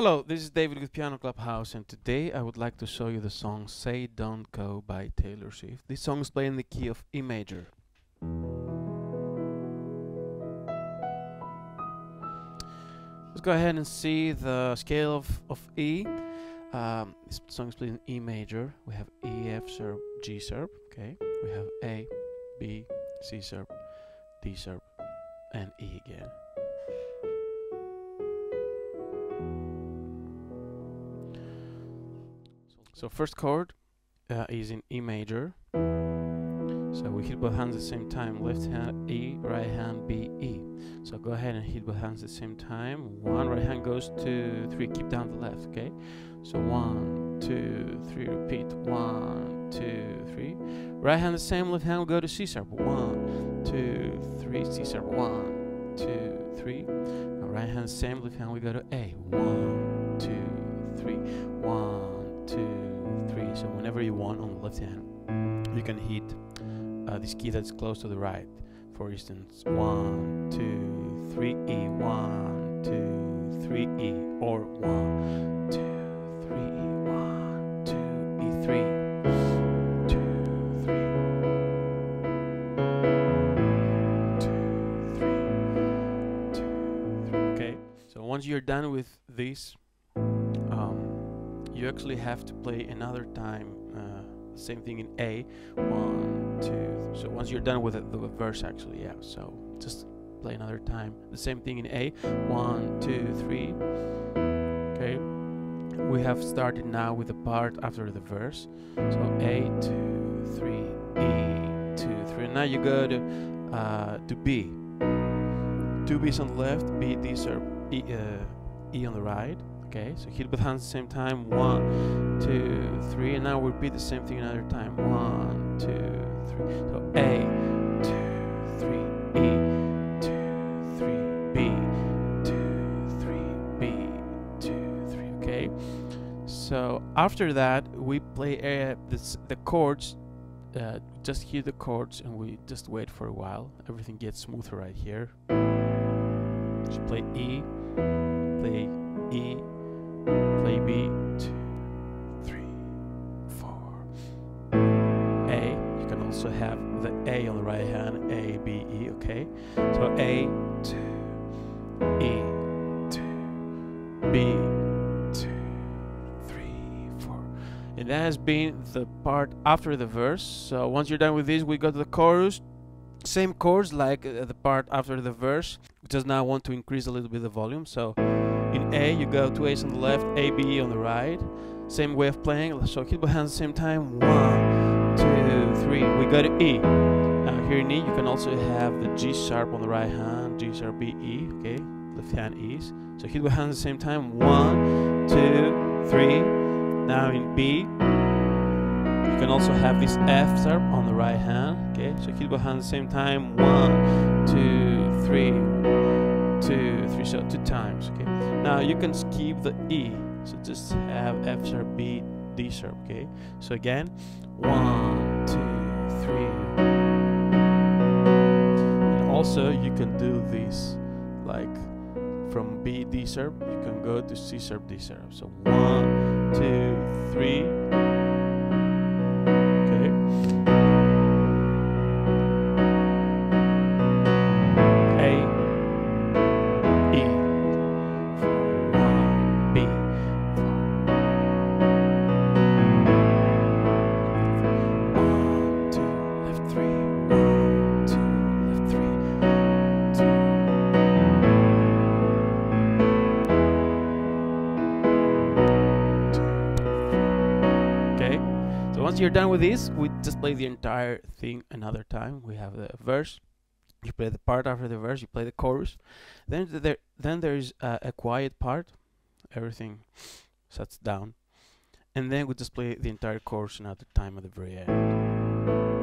Hello, this is David with Piano Clubhouse, and today I would like to show you the song Say Don't Go by Taylor Swift. This song is played in the key of E major. Let's go ahead and see the scale of E. This song is played in E major. We have E, F sharp, G sharp, okay. We have A, B, C sharp, D sharp, and E again. So first chord is in E major, so we hit both hands at the same time, left hand E, right hand B, E. So go ahead and hit both hands at the same time, one, right hand goes 2, 3, keep down the left, okay? So 1, 2, 3, repeat, 1, 2, 3. Right hand the same, left hand will go to C sharp, 1, 2, 3, C sharp, 1, 2, 3. Now right hand same, left hand we go to A, 1, 2, 3, 1, 2, 3. So whenever you want on the left hand, you can hit this key that's close to the right. For instance, 1, 2, 3 E, 1, 2, 3 E, or 1, 2, 3 E, 1, 2 E, 3, 2, 3, 2, 3, 2, 3. Okay. So once you're done with this, you actually have to play another time, same thing in A, 1, 2, so once you're done with it, the verse actually, yeah, so just play another time, the same thing in A, 1, 2, 3, okay, we have started now with the part after the verse, so A, 2, 3, E, 2, 3, now you go to B, 2 B's on the left, B, D sharp, E on the right. Okay, so hit both hands at the same time, 1, 2, 3, and now repeat the same thing another time, 1, 2, 3, so A, 2, 3, E, 2, 3, B, 2, 3, B, 2, 3, okay? So after that, we play the chords, just hit the chords and we just wait for a while. Everything gets smoother right here. So play E, play E, play B, 2, 3, 4, A. You can also have the A on the right hand, A, B, E, okay? So A, 2, E, 2, B, 2, 3, 4. And that has been the part after the verse. So once you're done with this, we go to the chorus. Same chords like the part after the verse. We just now want to increase a little bit the volume. So in A, you go 2 A's on the left, A, B, E on the right. Same way of playing, so hit both hands at the same time, 1, 2, 3. We go to E. Now here in E, you can also have the G sharp on the right hand, G sharp, B, E, okay? Left hand E's. So hit both hands at the same time, 1, 2, 3. Now in B, you can also have this F sharp on the right hand, okay? So hit both hands at the same time, 1, 2, 3, 2, 3, so 2 times, okay? Now you can skip the E, so just have F sharp, B, D sharp, okay? So again, 1, 2, 3. And also you can do this, like from B, D sharp, you can go to C sharp, D sharp. So 1, 2, 3. Once you're done with this, we just play the entire thing another time. We have the verse, you play the part after the verse, you play the chorus, then there is a quiet part, everything shuts down, and then we just play the entire chorus another time at the very end.